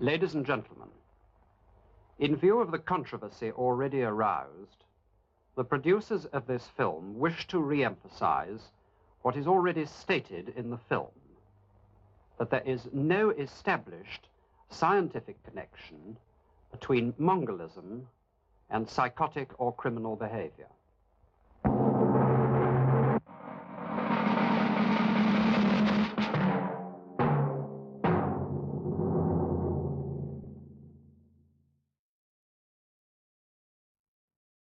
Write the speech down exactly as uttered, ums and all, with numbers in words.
Ladies and gentlemen, in view of the controversy already aroused, the producers of this film wish to re-emphasize what is already stated in the film, that there is no established scientific connection between Mongolism and psychotic or criminal behavior.